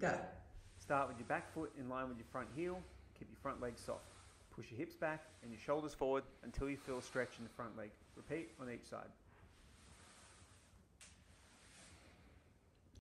Go. Start with your back foot in line with your front heel. Keep your front leg soft. Push your hips back and your shoulders forward until you feel a stretch in the front leg. Repeat on each side.